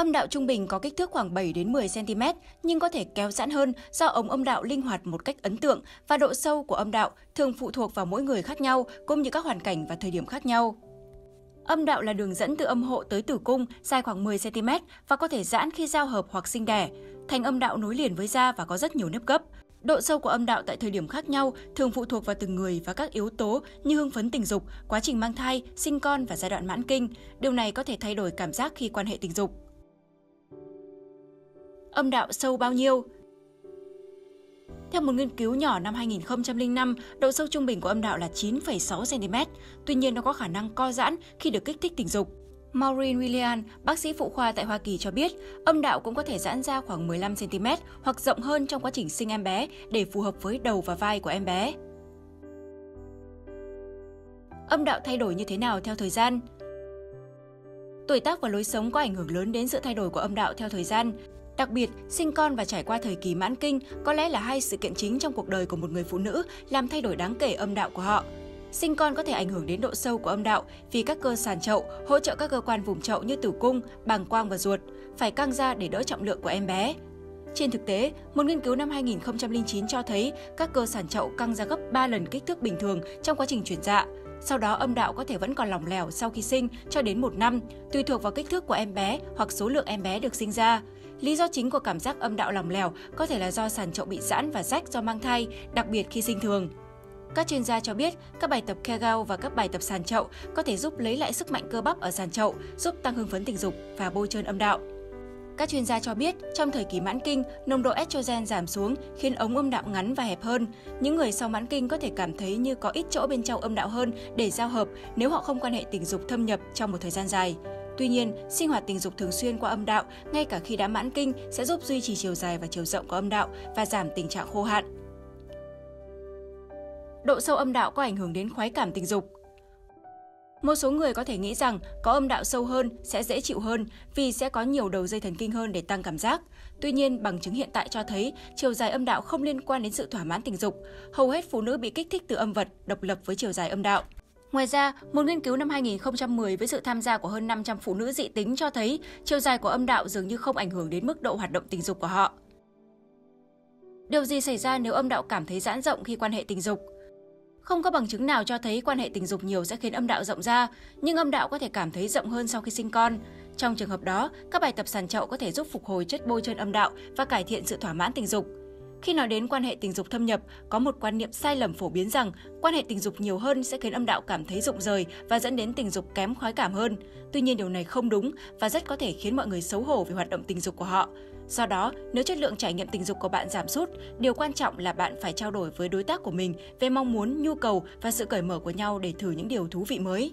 Âm đạo trung bình có kích thước khoảng 7 đến 10 cm nhưng có thể kéo giãn hơn do ống âm đạo linh hoạt một cách ấn tượng và độ sâu của âm đạo thường phụ thuộc vào mỗi người khác nhau cũng như các hoàn cảnh và thời điểm khác nhau. Âm đạo là đường dẫn từ âm hộ tới tử cung dài khoảng 10 cm và có thể giãn khi giao hợp hoặc sinh đẻ. Thành âm đạo nối liền với da và có rất nhiều nếp gấp. Độ sâu của âm đạo tại thời điểm khác nhau thường phụ thuộc vào từng người và các yếu tố như hưng phấn tình dục, quá trình mang thai, sinh con và giai đoạn mãn kinh. Điều này có thể thay đổi cảm giác khi quan hệ tình dục. Âm đạo sâu bao nhiêu? Theo một nghiên cứu nhỏ năm 2005, độ sâu trung bình của âm đạo là 9,6 cm. Tuy nhiên, nó có khả năng co giãn khi được kích thích tình dục. Maureen William, bác sĩ phụ khoa tại Hoa Kỳ cho biết, âm đạo cũng có thể giãn ra khoảng 15 cm hoặc rộng hơn trong quá trình sinh em bé để phù hợp với đầu và vai của em bé. Âm đạo thay đổi như thế nào theo thời gian? Tuổi tác và lối sống có ảnh hưởng lớn đến sự thay đổi của âm đạo theo thời gian. Đặc biệt, sinh con và trải qua thời kỳ mãn kinh có lẽ là hai sự kiện chính trong cuộc đời của một người phụ nữ làm thay đổi đáng kể âm đạo của họ. Sinh con có thể ảnh hưởng đến độ sâu của âm đạo vì các cơ sàn chậu hỗ trợ các cơ quan vùng chậu như tử cung, bàng quang và ruột phải căng ra để đỡ trọng lượng của em bé. Trên thực tế, một nghiên cứu năm 2009 cho thấy các cơ sàn chậu căng ra gấp 3 lần kích thước bình thường trong quá trình chuyển dạ. Sau đó, âm đạo có thể vẫn còn lỏng lẻo sau khi sinh cho đến 1 năm, tùy thuộc vào kích thước của em bé hoặc số lượng em bé được sinh ra. Lý do chính của cảm giác âm đạo lỏng lẻo có thể là do sàn chậu bị giãn và rách do mang thai, đặc biệt khi sinh thường. Các chuyên gia cho biết, các bài tập Kegel và các bài tập sàn chậu có thể giúp lấy lại sức mạnh cơ bắp ở sàn chậu, giúp tăng hưng phấn tình dục và bôi trơn âm đạo. Các chuyên gia cho biết, trong thời kỳ mãn kinh, nồng độ estrogen giảm xuống khiến ống âm đạo ngắn và hẹp hơn. Những người sau mãn kinh có thể cảm thấy như có ít chỗ bên trong âm đạo hơn để giao hợp nếu họ không quan hệ tình dục thâm nhập trong một thời gian dài. Tuy nhiên, sinh hoạt tình dục thường xuyên qua âm đạo, ngay cả khi đã mãn kinh, sẽ giúp duy trì chiều dài và chiều rộng của âm đạo và giảm tình trạng khô hạn. Độ sâu âm đạo có ảnh hưởng đến khoái cảm tình dục. Một số người có thể nghĩ rằng có âm đạo sâu hơn sẽ dễ chịu hơn vì sẽ có nhiều đầu dây thần kinh hơn để tăng cảm giác. Tuy nhiên, bằng chứng hiện tại cho thấy chiều dài âm đạo không liên quan đến sự thỏa mãn tình dục. Hầu hết phụ nữ bị kích thích từ âm vật độc lập với chiều dài âm đạo. Ngoài ra, một nghiên cứu năm 2010 với sự tham gia của hơn 500 phụ nữ dị tính cho thấy chiều dài của âm đạo dường như không ảnh hưởng đến mức độ hoạt động tình dục của họ. Điều gì xảy ra nếu âm đạo cảm thấy giãn rộng khi quan hệ tình dục? Không có bằng chứng nào cho thấy quan hệ tình dục nhiều sẽ khiến âm đạo rộng ra, nhưng âm đạo có thể cảm thấy rộng hơn sau khi sinh con. Trong trường hợp đó, các bài tập sàn chậu có thể giúp phục hồi chất bôi trơn âm đạo và cải thiện sự thỏa mãn tình dục. Khi nói đến quan hệ tình dục thâm nhập, có một quan niệm sai lầm phổ biến rằng quan hệ tình dục nhiều hơn sẽ khiến âm đạo cảm thấy rụng rời và dẫn đến tình dục kém khoái cảm hơn. Tuy nhiên, điều này không đúng và rất có thể khiến mọi người xấu hổ về hoạt động tình dục của họ. Do đó, nếu chất lượng trải nghiệm tình dục của bạn giảm sút, điều quan trọng là bạn phải trao đổi với đối tác của mình về mong muốn, nhu cầu và sự cởi mở của nhau để thử những điều thú vị mới.